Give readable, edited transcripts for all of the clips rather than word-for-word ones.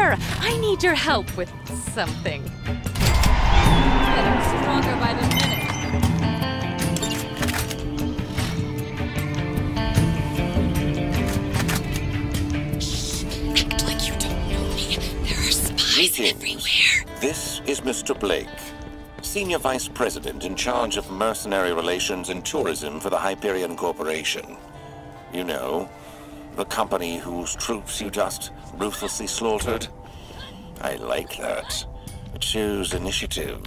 Here, I need your help with something. Getting stronger by the minute. Shh, act like you don't know me. There are spies everywhere. This is Mr. Blake, Senior Vice President in charge of mercenary relations and tourism for the Hyperion Corporation. You know, the company whose troops you just ruthlessly slaughtered. I like that. It shows initiative.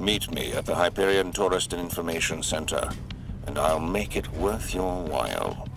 Meet me at the Hyperion Tourist and Information Center, and I'll make it worth your while.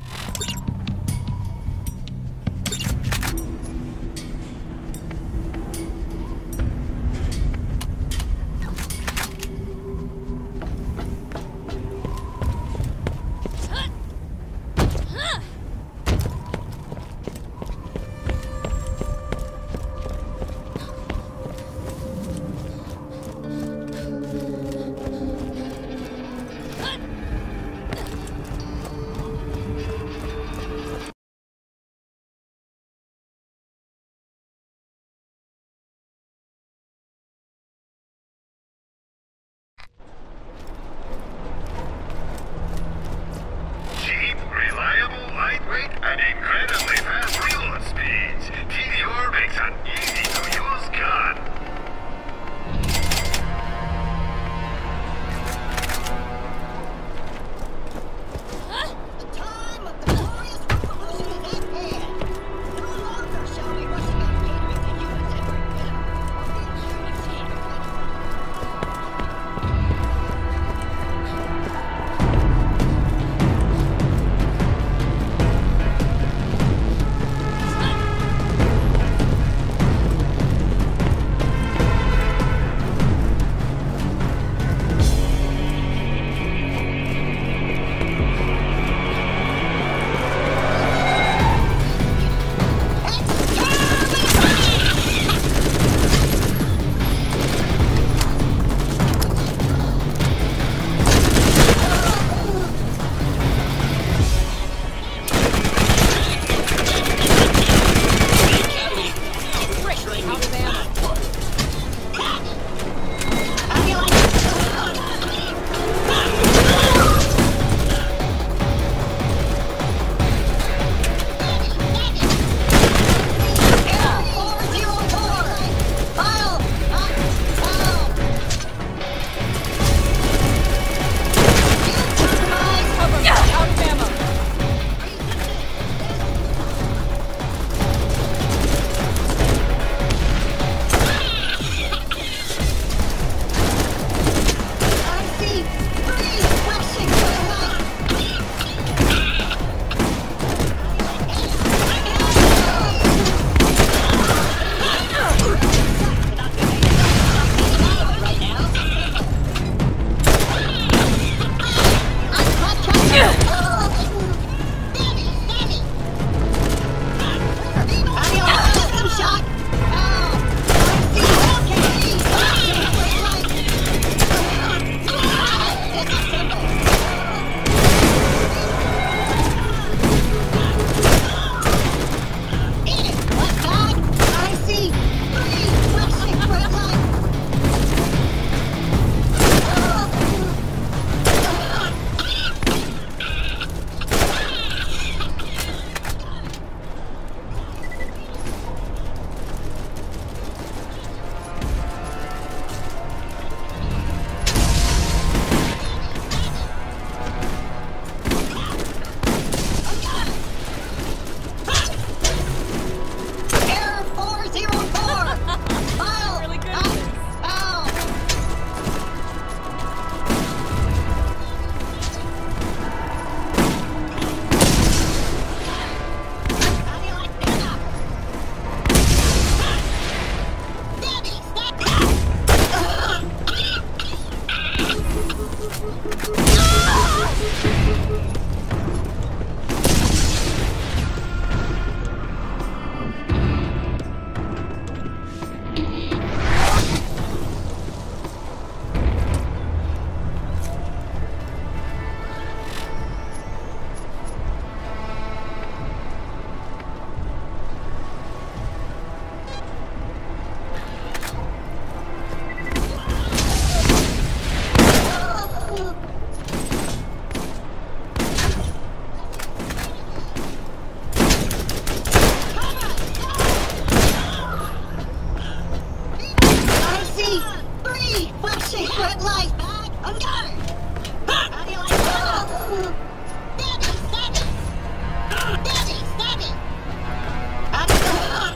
Put life back on guard. How do you like that? Daddy, stop it. I'm How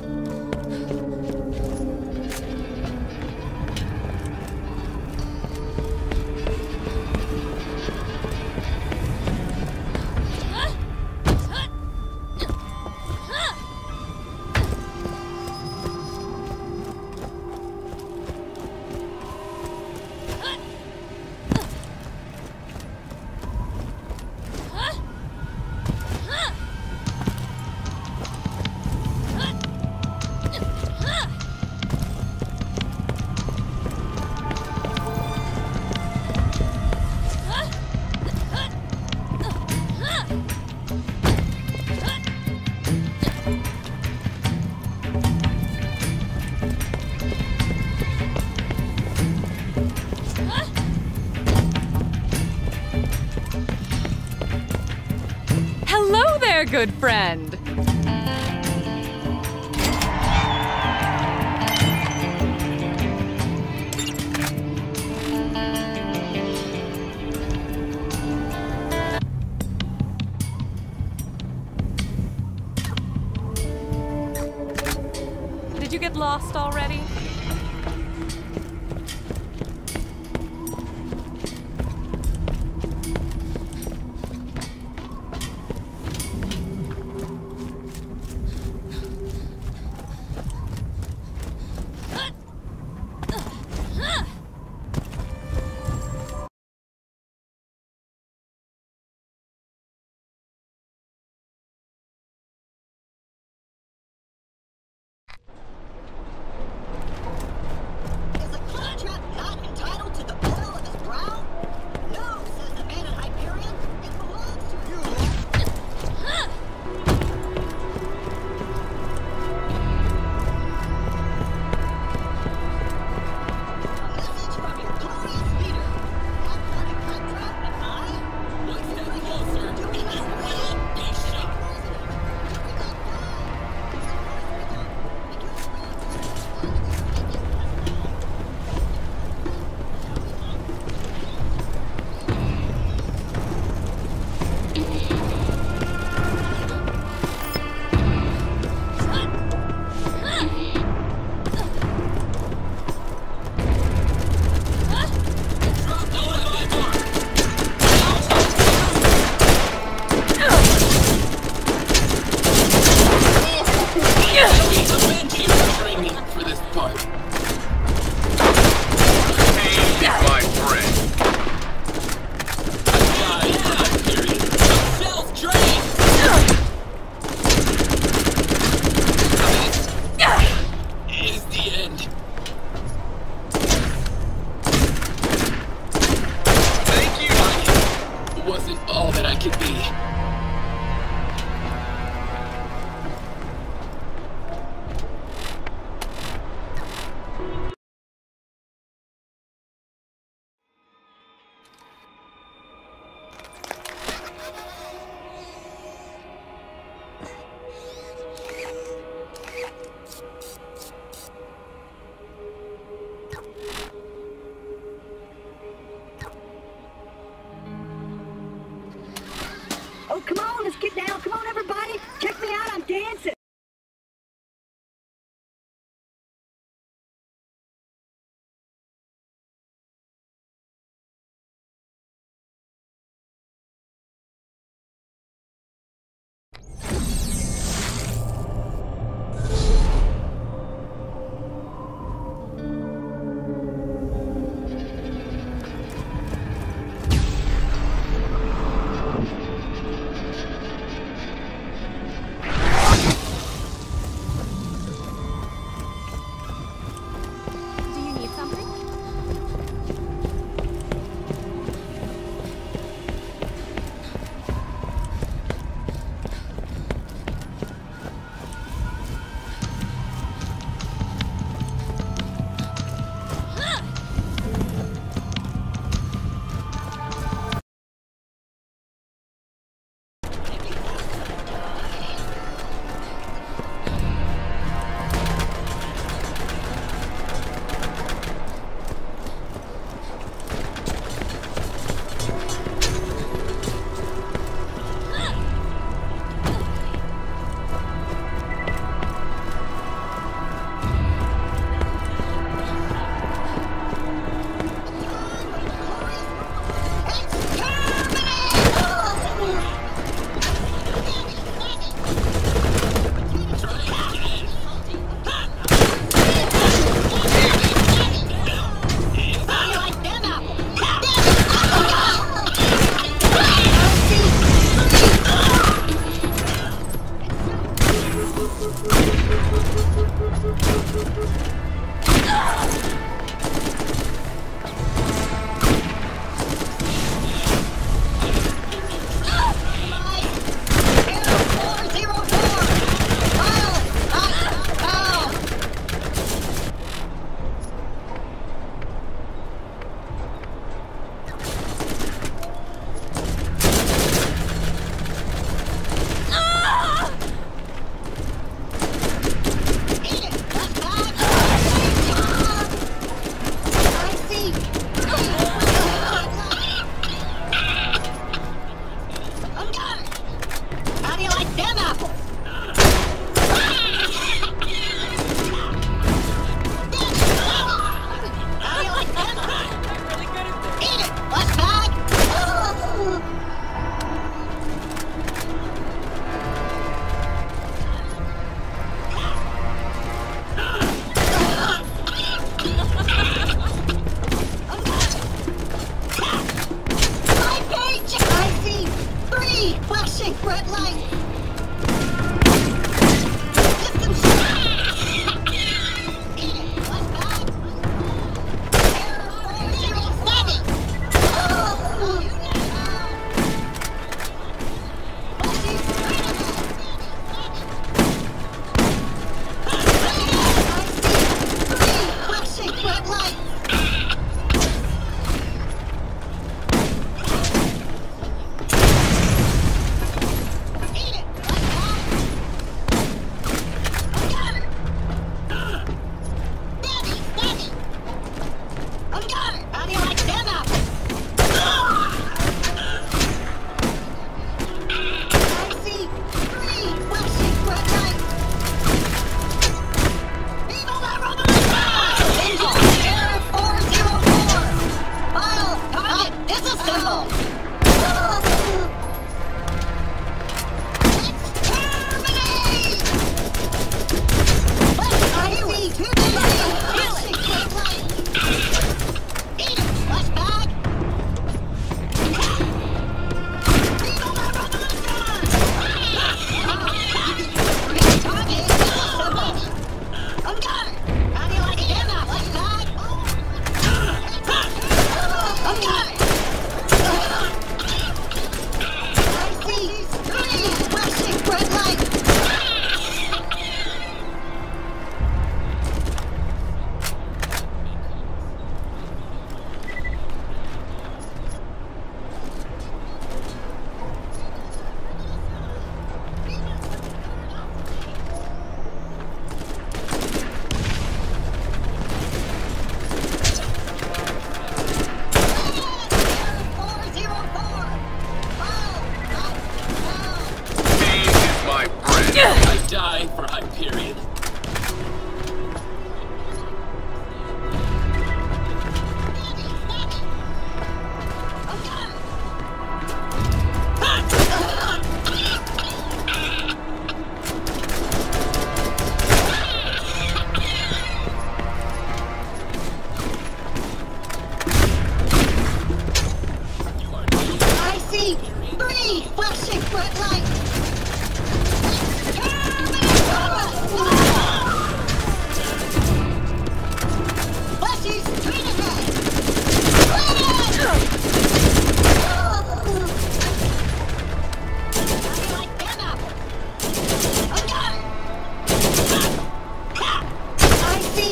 do you like your good friend. Did you get lost already?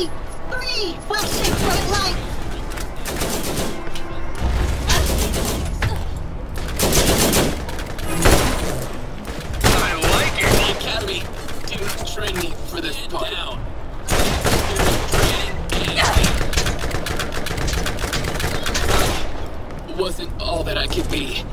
3, will save my life. I like it. The Academy didn't train me for this part. Down. Wasn't all that I could be.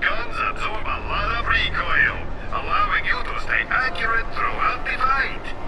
Guns absorb a lot of recoil, allowing you to stay accurate throughout the fight.